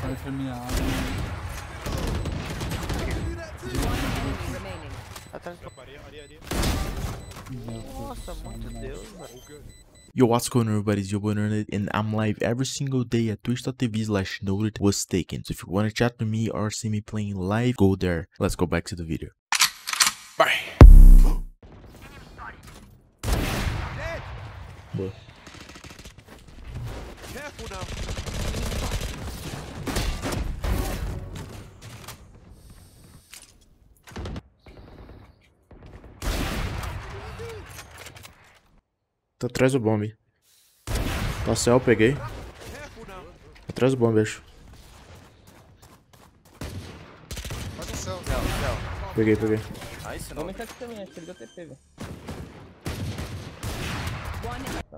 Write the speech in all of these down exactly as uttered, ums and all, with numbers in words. esta enfermedad. Atrás. Nossa, meu Deus, mano. Yo, what's going on, everybody? It's your boy Nerded, and I'm live every single day at twitch dot t v slash notedwastaken. So if you want to chat with me or see me playing live, go there. Let's go back to the video. Bye. Careful now. Tá atrás do bombe. Tá céu, peguei. Atrás do bombe, acho. Peguei, peguei. Bombe tá aqui também, acho que ele deu T P, velho.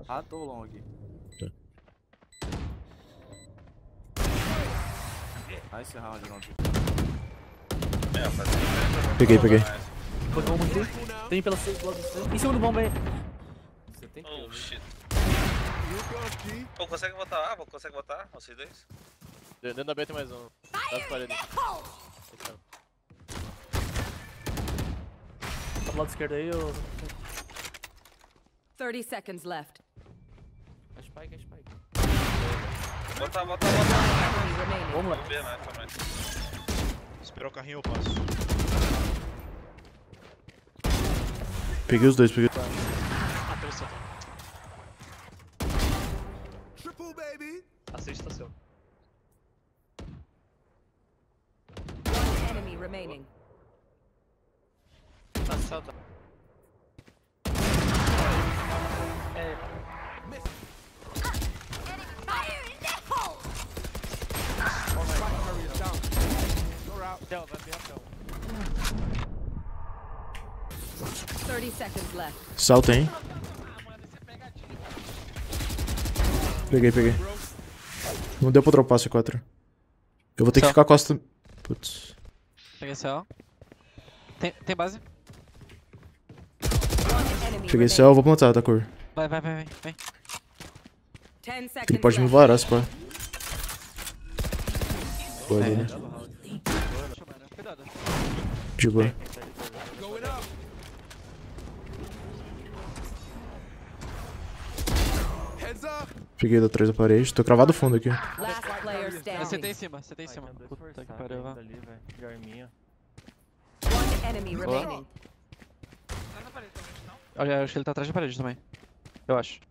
Ah, tô long. Nice round, long. Peguei, peguei. Tem pela seis, logo seis. Em cima do bombe aí. Oh shit. Pô, consegue botar A? Consegue botar A? Vocês dois? Dentro da B tem mais um. Das paredes. Tá do lado esquerdo aí ou. thirty seconds left. A spike, a spike. Bota, bota, bota. Vamos lá. B, né? Calma aí. Esperar o carrinho eu passo. Peguei os dois, peguei. Triple baby. Assista seu. One enemy remaining. Passada. É. Fire in the hole. Oh my god, hurry up. Down. You're out. Down, vai bem down. thirty seconds left. Salta, hein? Peguei, peguei. Não deu pra dropar C quatro. Eu vou ter que ficar costa. Putz. Peguei C L. Tem, tem base? Peguei C L, vou plantar da cor. Vai, vai, vai, vai. Ele pode me varar, se pá. Boa ali, né? De boa. Peguei da trás da parede, tô cravado fundo aqui. Você tem em cima, você tem em cima. Puta que pariu lá. Olha, eu acho que ele tá atrás da parede também. Eu acho.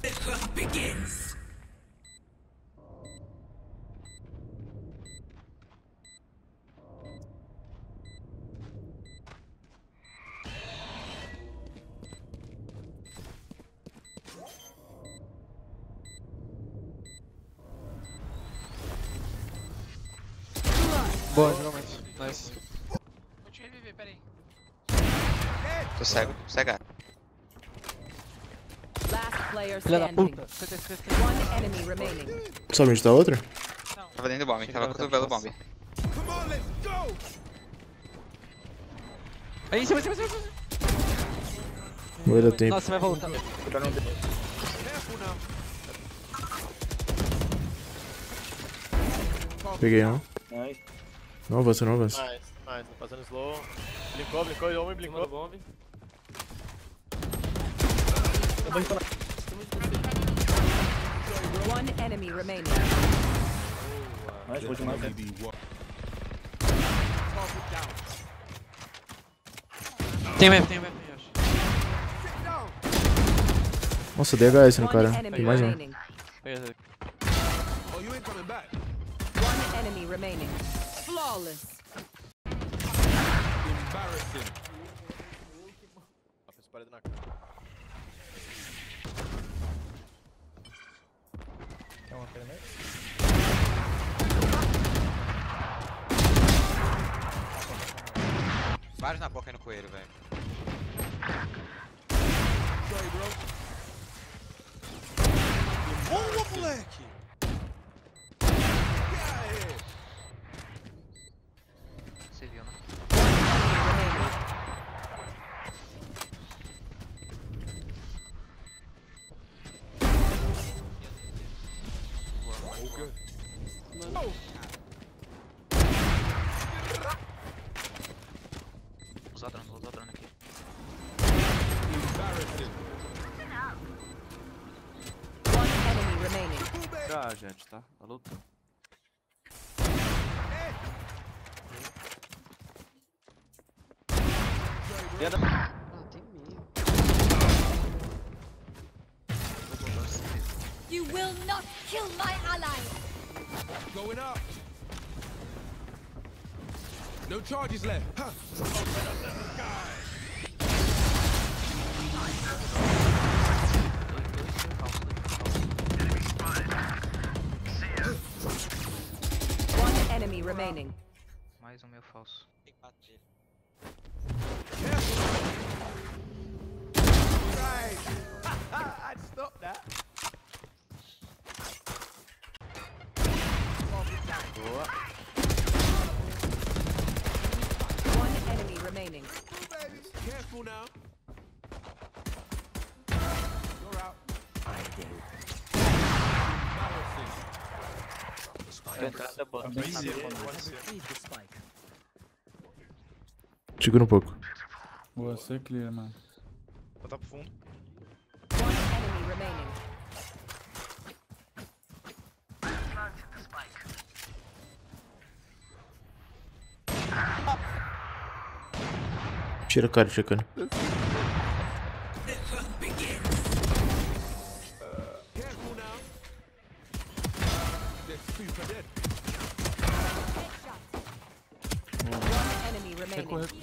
The hunt begins. Boa, geralmente. Nice. Vou te reviver, peraí. Tô cego, cega. Filha da puta. Sabe onde tá outro? Não. Tava dentro do bomb, tava cotovelo do bomb. Aí, em cima, em cima, em cima. Vai dar tempo. Nossa, vai voltar. Peguei um. Nice. Não avança, não avança. Nice, nice, passando slow. Blincou, blincou, ele homem blincou. Bombe. Eu vou instalar. One enemy remaining. Nice, vou demais. Tem mesmo, tem mesmo, eu acho. Nossa, dei H S no cara. Tem mais um. Oh, you ain't coming back. Enemy remaining. Flawless. Embarrassing. Vários na boca e no coelho, velho. Boa, moleque! Seria, né? está, salud. Yeah, oh, dang me. You will not kill my ally. Going up. No charges left. Huh. Open up the sky. Enemy spotted. See ya. One enemy remaining. Mais um meu falso. Tem que bater. I'd stop that. One enemy remaining. Careful now. You're out. I did. Segura um pouco. Boa, você clear, mano. Botar pro fundo. Remaining. Planted the spike. Tira, cara, checando.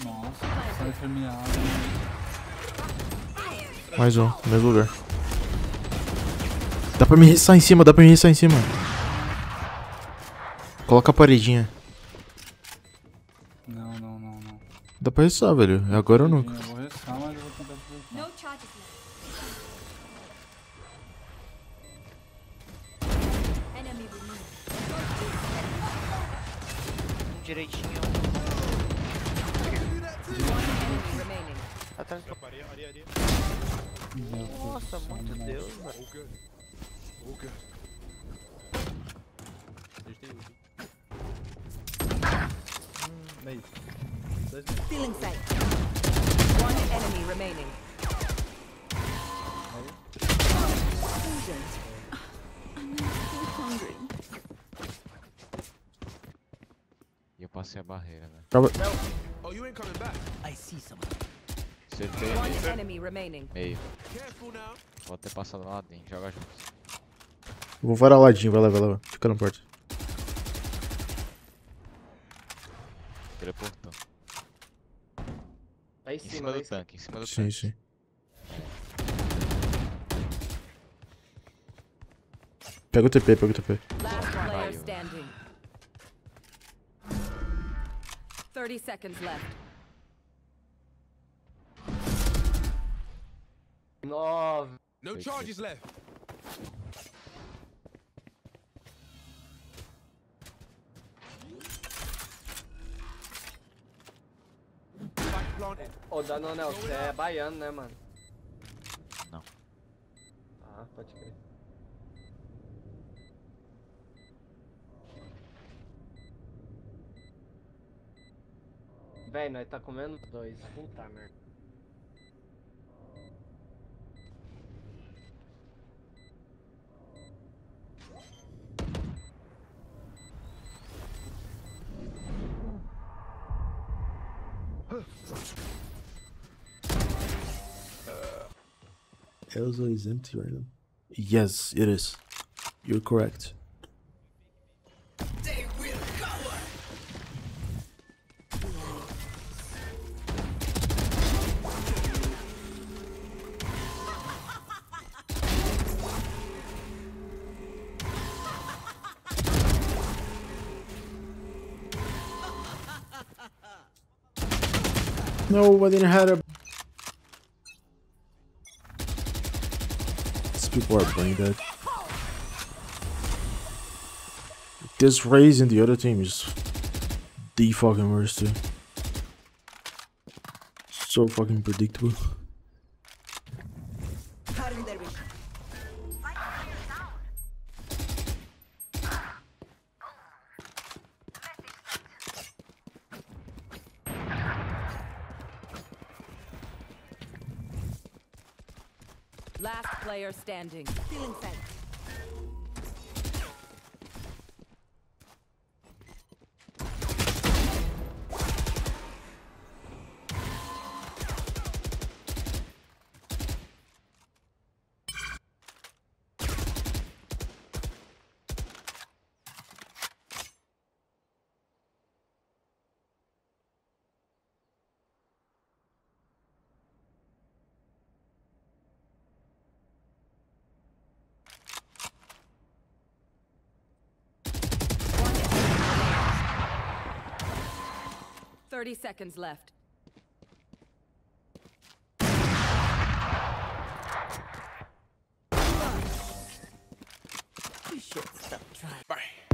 Nossa, sai terminado. Mais um, no mesmo lugar. Dá pra me ressar em cima, dá pra me ressar em cima. Coloca a paredinha. Não, não, não, não. Dá pra ressar, velho. Agora eu nunca. Eu vou ressar, mas eu vou tentar fazer isso. Direitinho. Atrás do... Nossa, muito Deus, velho. Okay. Mate. Feeling safe. One enemy remaining. I'm so hungry. Eu passei a barreira, né? Oh, you ain't coming back. I see someone. One enemy remaining. Meio. Vou ter passado lá dentro, joga junto. Vou varaladinho, vai lá, vai lá, fica na porta. Ele é portão. Tá em cima do tanque, em cima do tanque. Sim, sim. Pega o T P, pega o T P. thirty seconds left. nove. No charges left. Ô, Danonel, você é baiano, né, mano? Não. Ah, pode crer. Véi, nós tá comendo dois. Puta merda. Elzo is empty right now. Yes, it is. You're correct. They will cover. Nobody had a. People are brain dead. This raise in the other team is the fucking worst too. So fucking predictable. Last player standing. Still inside. thirty seconds left. Bye. You should stop trying. Bye.